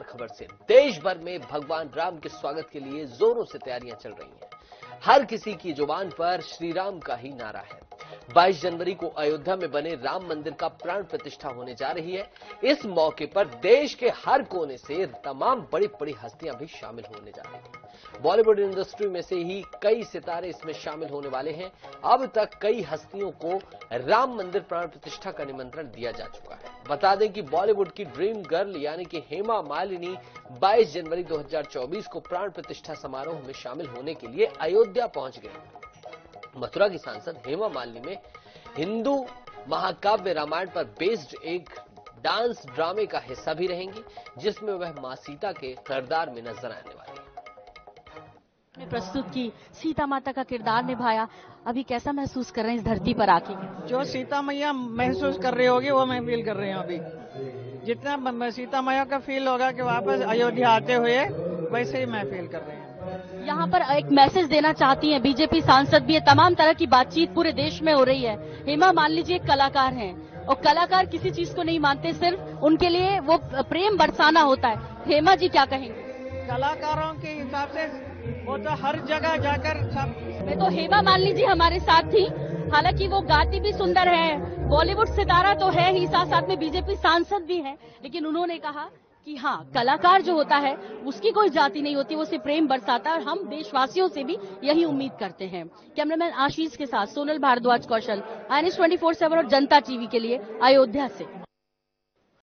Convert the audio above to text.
खबर से देश भर में भगवान राम के स्वागत के लिए जोरों से तैयारियां चल रही हैं। हर किसी की जुबान पर श्री राम का ही नारा है। 22 जनवरी को अयोध्या में बने राम मंदिर का प्राण प्रतिष्ठा होने जा रही है। इस मौके पर देश के हर कोने से तमाम बड़ी बड़ी हस्तियां भी शामिल होने जा रही हैं। बॉलीवुड इंडस्ट्री में से ही कई सितारे इसमें शामिल होने वाले हैं। अब तक कई हस्तियों को राम मंदिर प्राण प्रतिष्ठा का निमंत्रण दिया जा चुका है। बता दें कि बॉलीवुड की ड्रीम गर्ल यानी कि हेमा मालिनी 22 जनवरी 2024 को प्राण प्रतिष्ठा समारोह में शामिल होने के लिए अयोध्या पहुंच गई। मथुरा की सांसद हेमा मालिनी में हिंदू महाकाव्य रामायण पर बेस्ड एक डांस ड्रामे का हिस्सा भी रहेंगी, जिसमें वह मां सीता के किरदार में नजर आने वाली है। प्रस्तुत की सीता माता का किरदार निभाया। अभी कैसा महसूस कर रहे हैं इस धरती पर आके? जो सीता मैया महसूस कर रही होगी वो मैं फील कर रही हूँ। अभी जितना सीता मैया का फील होगा कि वापस अयोध्या आते हुए, वैसे ही मैं फील कर रही हूँ। यहाँ पर एक मैसेज देना चाहती हैं बीजेपी सांसद भी है। तमाम तरह की बातचीत पूरे देश में हो रही है। हेमा मालिनी जी एक कलाकार हैं और कलाकार किसी चीज को नहीं मानते, सिर्फ उनके लिए वो प्रेम बरसाना होता है। हेमा जी क्या कहेंगे? कलाकारों के हिसाब से वो तो हर जगह जाकर सब। मैं तो हेमा मालिनी जी हमारे साथ थी, हालांकि वो गाती भी सुंदर है, बॉलीवुड सितारा तो है ही, साथ साथ में बीजेपी सांसद भी है, लेकिन उन्होंने कहा कि हाँ, कलाकार जो होता है उसकी कोई जाति नहीं होती, वो उसे प्रेम बरसाता है। और हम देशवासियों से भी यही उम्मीद करते हैं। कैमरामैन आशीष के साथ Sonal Bhardwaj, Kaushal, I N S 24/7 और जनता टीवी के लिए अयोध्या से।